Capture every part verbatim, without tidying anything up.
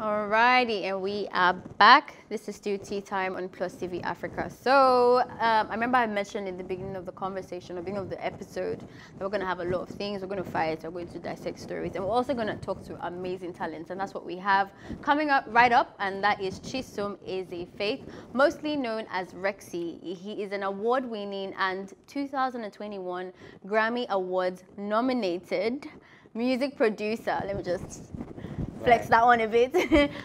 Alrighty, and we are back. This is still Tea Time on Plus T V Africa. So um, I remember I mentioned in the beginning of the conversation, or beginning of the episode, that we're going to have a lot of things. We're going to fight. We're going to dissect stories, and we're also going to talk to amazing talents, and that's what we have coming up right up. And that is Chisom Ezeh Faith, mostly known as Rexxie. He is an award-winning and two thousand twenty-one Grammy Awards nominated music producer. Let me just flex that one a bit,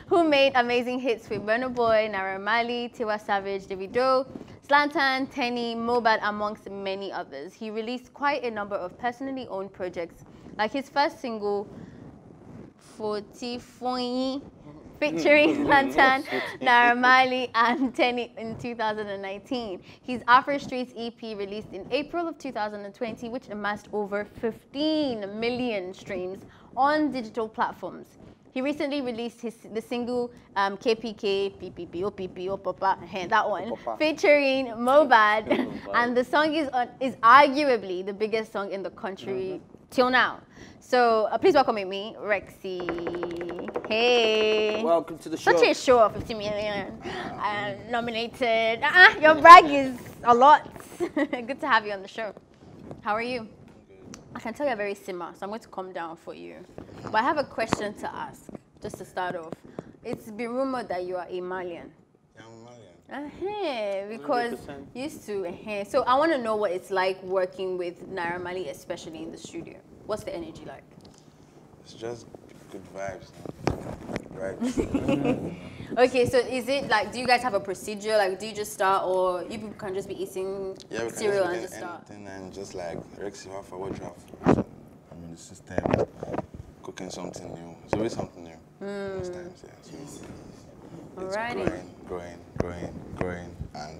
who made amazing hits with Burna Boy, Naira Marley, Tiwa Savage, Davido, Santan, Teni, Mohbad, amongst many others. He released quite a number of personally owned projects, like his first single, Fotifoyin, featuring Santan, Naira Marley, and Teni in two thousand nineteen. His Afro Streets E P released in April of two thousand twenty, which amassed over fifteen million streams on digital platforms. He recently released his the single um, K P K, P P P, oh, P P, oh, Papa, that one, Papa, featuring Mohbad, and the song is uh, is arguably the biggest song in the country mm-hmm. till now. So uh, please welcome me, Rexxie. Hey. Welcome to the show. Such a show of fifty million uh, nominated. Uh-uh, your brag is a lot. Good to have you on the show. How are you? I can tell you're very simmer, so I'm going to calm down for you. But I have a question to ask, just to start off. It's been rumored that you are a Malian. Yeah, I'm Malian. Uh-huh, because one hundred percent. Used to. Uh-huh. So I want to know what it's like working with Naira Marley, especially in the studio. What's the energy like? It's just good vibes, right? Okay, so is it like, do you guys have a procedure? Like, do you just start, or you can just be eating yeah, cereal just and just start? And just like, Rexxie, what for? I'm in the system, cooking something new. It's always something new. Mm. Most times, yeah. So it's Alrighty. growing, growing, growing, growing, and.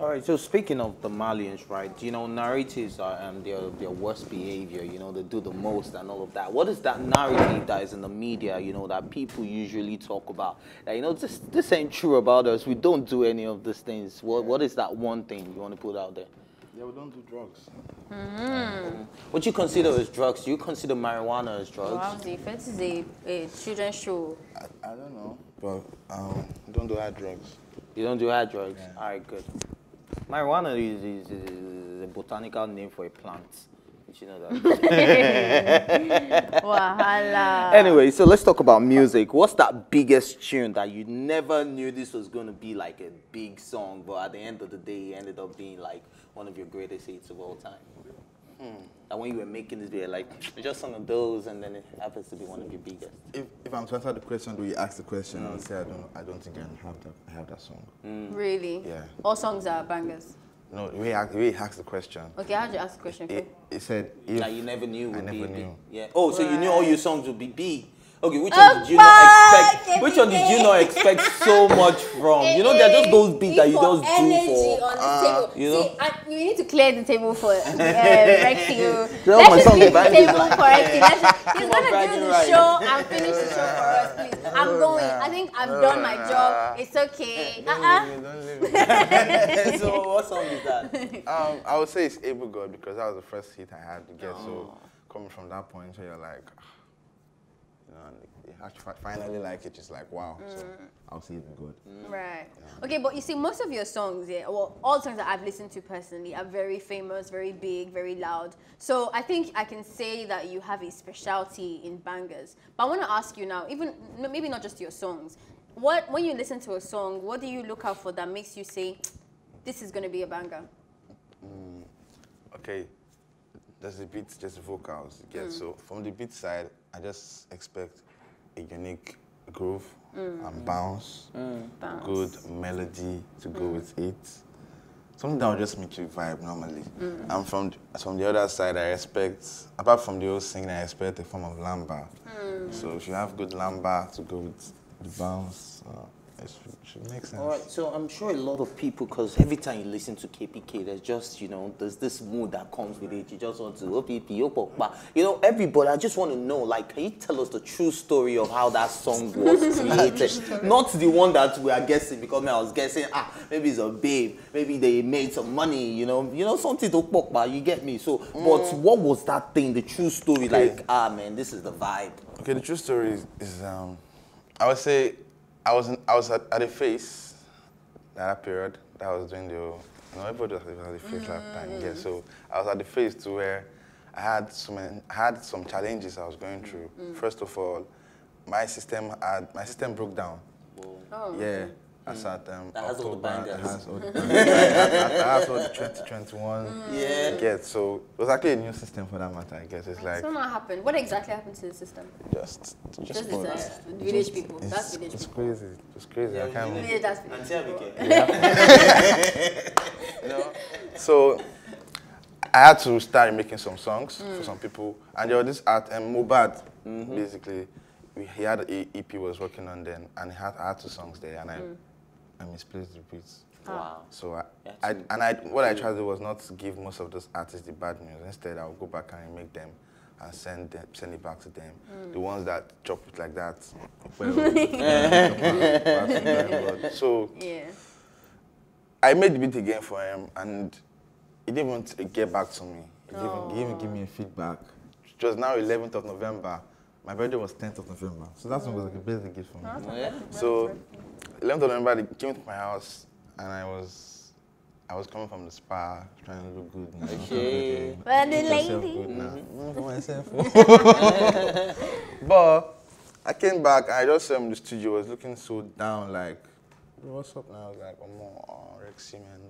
All right. So speaking of the Malians, right? You know, narratives are um, their their worst behavior. You know, they do the most and all of that. What is that narrative that is in the media? You know, that people usually talk about. That, you know, this this ain't true about us. We don't do any of these things. What what is that one thing you want to put out there? Yeah, we don't do drugs. Mm-hmm. What you consider as drugs? Do you consider marijuana as drugs? Wow, the first is a, a children's show. I, I don't know, but um, don't do hard drugs. You don't do hard drugs. Yeah. All right, good. Marijuana is, is, is a botanical name for a plant. Did you know that? Wahala. Anyway, so let's talk about music. What's that biggest tune that you never knew this was going to be like a big song, but at the end of the day, it ended up being like one of your greatest hits of all time? Mm. And when you were making this video, like, just some of those, and then it happens to be one of your biggest. If, if I'm to answer the question, do you ask the question? Mm. I would say I don't, I don't think I have that, I have that song. Mm. Really? Yeah. All songs are bangers? No, the way he asked the question. Okay, how did you ask the question? It, it said... If like you never knew would I be never knew. Big. Yeah. Oh, so right. You knew all your songs would be big. Okay, which oh, one did you not expect? Which one did you not expect so much from? You know, they're just those big that you just energy do for. On the uh, table. You know, see, I, we need to clear the table for uh, Rexxie. Let's just leave the table like, for Rexxie. He's gonna do the right. show and finish the show for us, please. I'm going. I think I've done my job. It's okay. Uh uh. Don't leave me. So what song is that? Um, I would say it's Able God, because that was the first hit I had to get. Oh. So coming from that point, so you're like. You finally like it, just like, wow, mm. so I'll see it good. Mm. Right. Yeah. Okay, but you see, most of your songs, yeah, well, all songs that I've listened to personally are very famous, very big, very loud. So I think I can say that you have a specialty in bangers. But I want to ask you now, even maybe not just your songs, what when you listen to a song, what do you look out for that makes you say, this is going to be a banger? Mm. Okay. That's the beat, just the vocals. Yeah, mm. So from the beat side, I just expect a unique groove mm. and bounce, mm. bounce, good melody to mm. go with it. Something that will just make you vibe normally. Mm. And from from the other side, I expect, apart from the old singing, I expect a form of lamba. Mm. So if you have good lamba to go with the bounce, uh, It should make sense. All right, so I'm sure a lot of people, because every time you listen to K P K, there's just, you know, there's this mood that comes with it. You just want to, you know, everybody, I just want to know, like, can you tell us the true story of how that song was created? Not the one that we are guessing, because I was guessing, ah, maybe it's a babe, maybe they made some money, you know, you know, something to pop, but you get me. So, mm. but what was that thing, the true story, okay. like, ah, man, this is the vibe. Okay, the true story is, is um, I would say, I was in, I was at, at a phase at that period that I was doing the, you know, everybody was at the phase mm. last time, yeah. So I was at the phase to where I had some I had some challenges I was going through. Mm. First of all, my system had my system broke down. Whoa. Oh. Yeah, I mm. at um, that has all the bangers. That has all the bangers. That has all the twenty twenty-one. Mm. Yeah. I guess. So it was actually a new system for that matter. I guess it's like. So what happened? What exactly happened to the system? Just, just for village just, people. It's, that's village it's people. It's crazy. It's crazy. Yeah, I can't. Village, really. That's village. Yeah. You know? So I had to start making some songs mm. for some people, and there was this art and Mohbad, mm-hmm. basically. We, he had an E P was working on then, and he had, I had two songs there, and I. Mm. I misplaced the beats. Wow. So I, I and I, what I tried to do was not to give most of those artists the bad news. Instead, I would go back and remake them and send them, send it back to them. Mm. The ones that chop it like that. Well, yeah. So yeah. I made the beat again for him, and he didn't want to get back to me. He didn't oh. even give me a feedback. It was now eleventh of November. My birthday was tenth of November, so that mm. was like a basic gift for me. Oh, yeah. So, eleventh of November, they came to my house, and I was, I was coming from the spa, trying to look good. Now. Okay. Well, the lady. Good now. Mm-hmm. For myself. But I came back, and I just saw him in the studio. I was looking so down, like, what's up now? I was like, oh, Rexxie, man.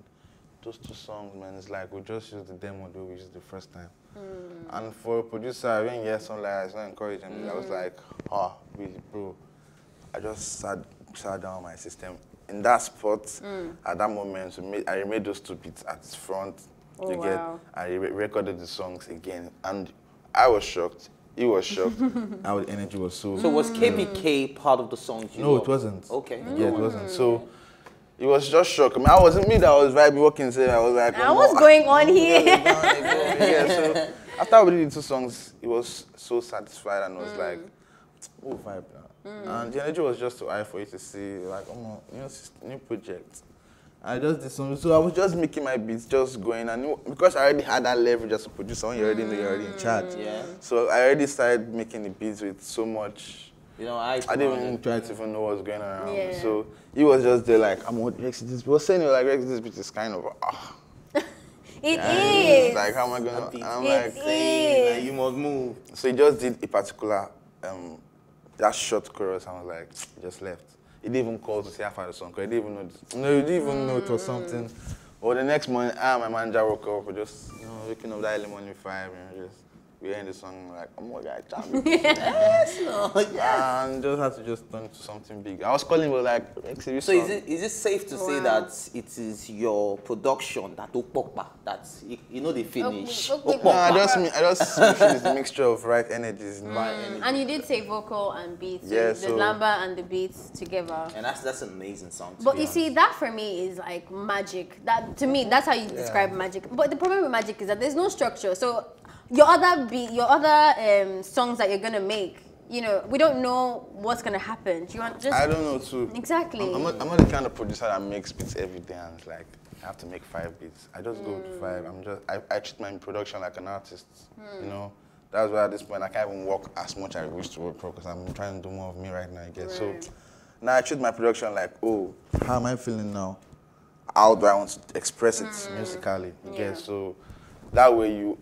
Those two songs, man, it's like we just use the demo do we used the first time. Mm. And for a producer, I didn't hear something like that, it's not encouraging me. Mm. I was like, oh, really, bro. I just sat, sat down my system. In that spot, mm. at that moment, we made, I remade those two beats at front. Oh, you wow. get, I re recorded the songs again. And I was shocked. He was shocked. Our energy was so... So was K P K mm. part of the song? You no, know? It wasn't. Okay. Mm. Yeah, it wasn't. So. It was just shock. I mean, I wasn't me that was vibing walking. So I was like, oh, what's going on here? Yeah, so after we did the two songs, it was so satisfied and was mm. like, oh, vibe now. Mm. And the energy was just too high for you to see, like, oh, you know, new project. I just did something. So I was just making my beats, just going. I knew, because I already had that leverage as a producer. You already know, you're already in charge. Yeah. So I already started making the beats with so much. You know, I, I didn't even try to even know what was going on. Yeah. So he was just there like, I'm what Rex this. Was saying like Rex this bitch is kind of ah. It is. It's like how am I gonna? And I'm it like, is. Like, you must move. So he just did a particular um that short chorus. I was like, just left. He didn't even call to say after the song. Because he didn't even know. This. No, he didn't even mm. know it was something. Or the next morning, ah, my manager woke up. We just you know waking up that early morning five and just. We heard the song like, oh my God, yes, no, yes. And just had to just turn to something big. I was calling but like, so is it is it safe to wow. say that it is your production that Okpokpa that you know the finish? Okay, okay. No, I just I just it's the mixture of right energies. Mm. My energy. And you did say vocal and beats, so yeah, the so, lamba and the beats together. And that's that's an amazing song. But you honest. See, that for me is like magic. That to me, that's how you yeah. describe magic. But the problem with magic is that there's no structure. So your other beat, your other um, songs that you're gonna make, you know, we don't know what's gonna happen. Do you want just? I don't know too. Exactly. I'm, I'm, not, I'm not the kind of producer that makes beats every day and it's like I have to make five beats. I just mm. go to five. I'm just I, I treat my production like an artist. Mm. You know, that's why at this point I can't even work as much as I wish to work for because I'm trying to do more of me right now. I guess right. So. Now I treat my production like, oh, how am I feeling now? How do I want to express it mm. musically? I yeah. guess so. That way you.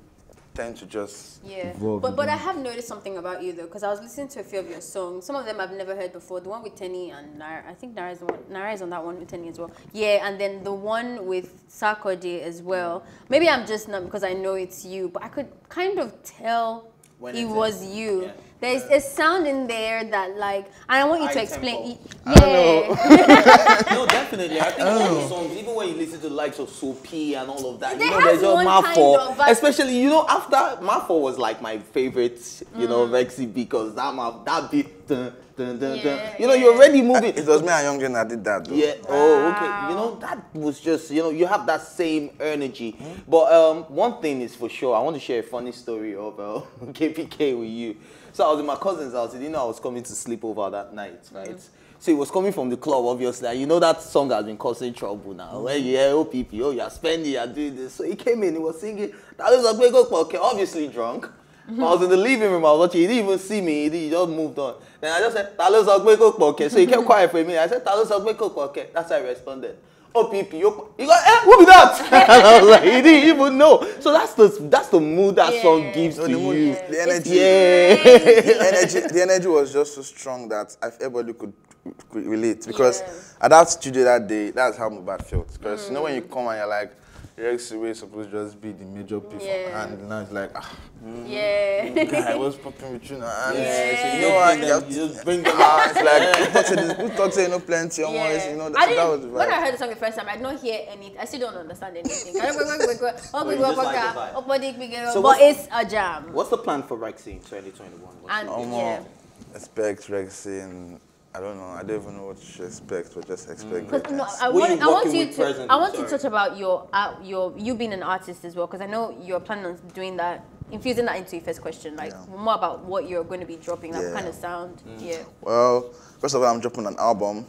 Tend to just yeah but but I have noticed something about you though because I was listening to a few of your songs. Some of them I've never heard before. The one with Teni and Naira, I think Naira is the one. Naira is on that one with Teni as well, yeah, and then the one with Sarkodie as well. Maybe I'm just numb because I know it's you, but I could kind of tell when it was is. You yeah. There's a sound in there that like, and I want you I to explain. I yeah. Don't know. No, definitely. I think all the songs, even when you listen to the likes of Soupy and all of that, they you know, there's your Marfo. Kind of, especially, you know, after Marfo was like my favorite, you mm. know, Rexxie because that that beat. Dun, dun, dun, yeah, dun. You know, yeah. You're already moving. It was me and Young Jen that did that, though. Yeah. Wow. Oh, okay. You know, that was just, you know, you have that same energy. Mm-hmm. But um, one thing is for sure, I want to share a funny story of uh, K P K with you. So I was in my cousin's house. He didn't know I was coming to sleep over that night, right? Mm-hmm. So he was coming from the club, obviously. And you know that song has been causing trouble now. Mm-hmm. Where you hear, oh, P P, oh, you're spending, you're doing this. So he came in, he was singing, that is a great go, okay, obviously drunk. Mm-hmm. I was in the living room, I was watching, he didn't even see me, he just moved on. Then I just said, Talos Ogweko, okay. So he kept quiet for a minute. I said, Talos Ogweko, okay. That's how I responded. Oh, P P, he goes, eh, who be that? And I was like, he didn't even know. So that's the, that's the mood that yeah. song gives so to the mood, you. Yeah. The energy. Yeah. The energy, the energy was just so strong that everybody could could relate. Because yeah. at that studio that day, that's how Mohbad felt. Because mm. you know when you come and you're like, Rexxie was supposed to just be the major performer, yeah. and now it's like, ah, mm, yeah, guy was popping with you now, and yeah. you know what, you have to just bring them out. It's like, who talks to you know plenty, yeah. always, you know, that, I that was right. When I heard the song the first time, I did not hear anything, I still don't understand anything. So but it's a jam. What's the plan for Rexxie in twenty twenty-one? And, um, yeah. Expect Rexxie and... I don't know. I don't even know what to expect, but just expect. Mm. No, I want, I want you to. Present? I want Sorry. to touch about your, uh, your, you being an artist as well, because I know you're planning on doing that, infusing that into your first question, like yeah. more about what you're going to be dropping, that yeah. kind of sound. Mm. Yeah. Well, first of all, I'm dropping an album.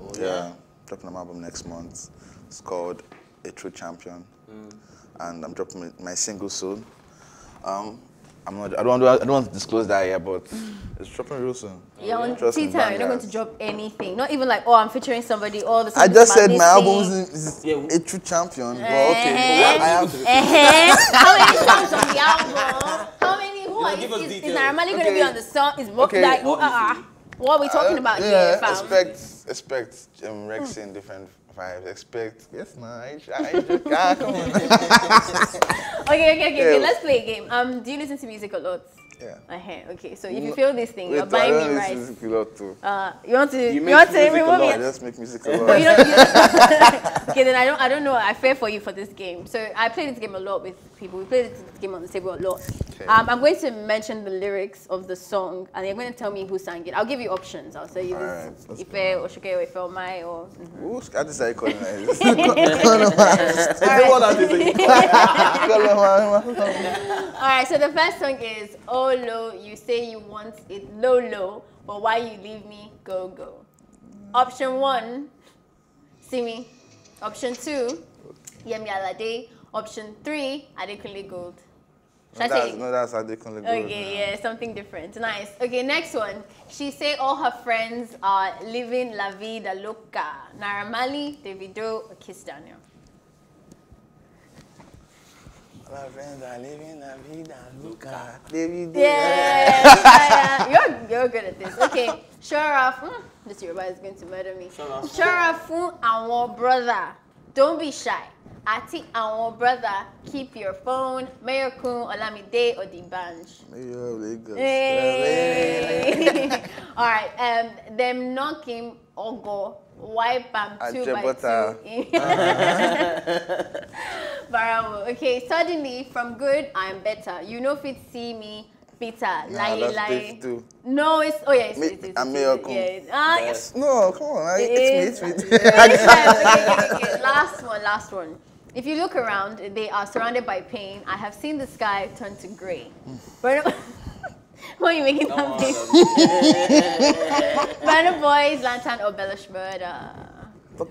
Oh, yeah. yeah, dropping an album next month. It's called A True Champion, mm. and I'm dropping my single soon. Um, I'm not, I don't, I don't want to disclose that yet, but it's dropping real soon. Yeah, on Twitter, you're not going to drop anything. Not even like, oh, I'm featuring somebody, all the I just said my album is A True Champion, but okay. How many songs on the album? How many? Who are you? Is Naira Marley going to be on the song? Is what are we talking about here? Expect, expect Rexxie in different vibes. Expect, yes, man. Ah, come on. Okay, okay, okay, yeah. okay. Let's play a game. Um, do you listen to music a lot? Yeah. Okay, okay. So if you feel this thing, you're buying me rice. I listen to music a lot too. Uh, you want to? You, you want to remove me? I just make music a lot. Okay, then I don't, I don't know. I fear for you for this game. So I play this game a lot with people. We play this game on the table a lot. Okay. Um, I'm going to mention the lyrics of the song, and you're going to tell me who sang it. I'll give you options. I'll say you this Ife or Shuke or Ife or Mai or. Who? I decide calling it. Is it what I decide? Alright, so the first song is Oh Low, you say you want it low low, but why you leave me go go. Option one, Simi. Option two, Yemi Alade. Option three, Adekunle Gold. No, I that's, no, that's Adekunle Gold. Okay, yeah. yeah, something different. Nice. Okay, next one. She say all her friends are living la vida loca. Naira Marley, Davido, or Kiss Daniel. My friends are living la vida loca. Davido. Yeah, you're, you're good at this. Okay, Sharafu. This Yoruba is going to murder me. Sharafu, our brother. Don't be shy. Ati, our brother. Keep your phone. Mayor Kun, Olamide, Odibanj. Hey. All right. Um, them knocking Ogo. Wipe them two by two. Bravo. Okay, suddenly from good, I'm better. You know if it see me, Peter, lie, nah, lie. No, it's, oh yeah, it's, me, it's, it's, I'm it's, it's yeah. ah, yes. No, come on, it it's, it's me, it's me. okay, okay, okay. Last one, last one. If you look around, they are surrounded by pain. I have seen the sky turn to grey. Burna, why are you making that face? Burna Boy, Zlatan, or Bellish Murder?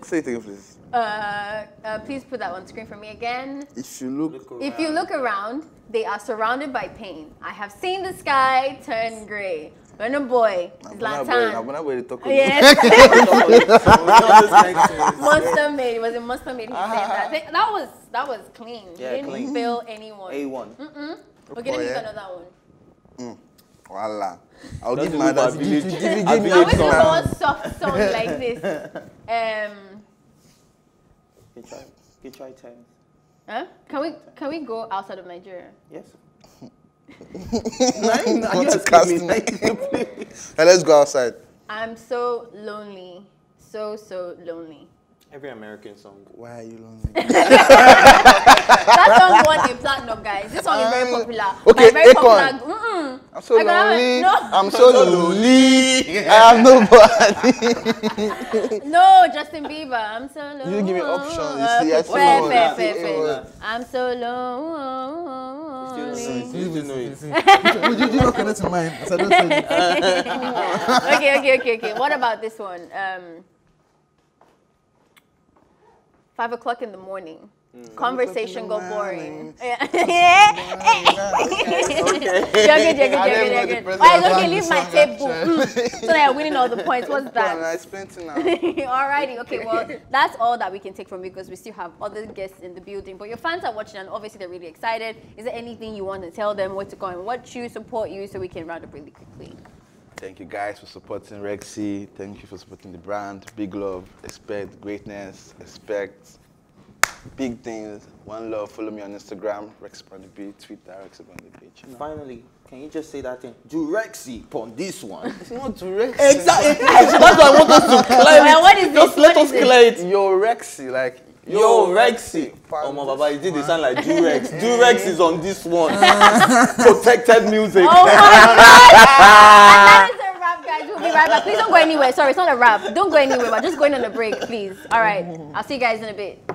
Say it again, please. Uh, uh, please put that on screen for me again. If you look, look if you look around, they are surrounded by pain. I have seen the sky turn grey. Burna Boy, Zlatan. I'm not going to talk about it. Monster Made. Was it Monster Made? Uh -huh. that. They, that was that was clean. Yeah, didn't clean. Fail anyone. A one. Mm -mm. We're gonna use another one. Mm. Voila. I'll That's give my dad a village. I wish it was a soft song like this. Um, we try ten. Huh? Can we can we go outside of Nigeria? Yes. Nine, no, you cast me. Hey, let's go outside. I'm so lonely, so so lonely. Every American song. Why are you lonely? That song won a platinum, guys. This song um, is very popular. Okay, very popular. Mm -mm. I'm so I'm lonely. No. I'm so lonely. Yeah. I have nobody. No, Justin Bieber. I'm so lonely. You give me options. You see, I so lonely. Fair, fair, fair. I'm so lonely. You didn't know it. Would you not connect to mine? Okay, okay, okay, okay. What about this one? Um. Five o'clock in the morning. Mm. Conversation go boring. Yeah. Okay. Okay. Okay. Okay. Leave my tape book. Mm. So that I'm winning all the points. What's that? I spent it now. Alrighty. Okay. Well, that's all that we can take from you because we still have other guests in the building. But your fans are watching and obviously they're really excited. Is there anything you want to tell them? Where to go and watch you, support you, so we can round up really quickly. Thank you guys for supporting Rexxie. Thank you for supporting the brand. Big love. Expect greatness. Expect big things. One love. Follow me on Instagram, RexPondaBeat, Twitter, RexPondaBeat. You know? Finally, can you just say that thing? Do Rexxie upon this one. It's not Rexxie. Exactly. That's what I want us to clear. Well, what is just let what us clear it. it. Yo, Rexxie, like. Yo, Rexxie. Oh my baba, you did it sound like Durex. Durex is on this one. Protected music. Oh my God. That is a wrap, guys. We'll be right back. Please don't go anywhere. Sorry, it's not a wrap. Don't go anywhere. We're just going on a break, please. All right. I'll see you guys in a bit.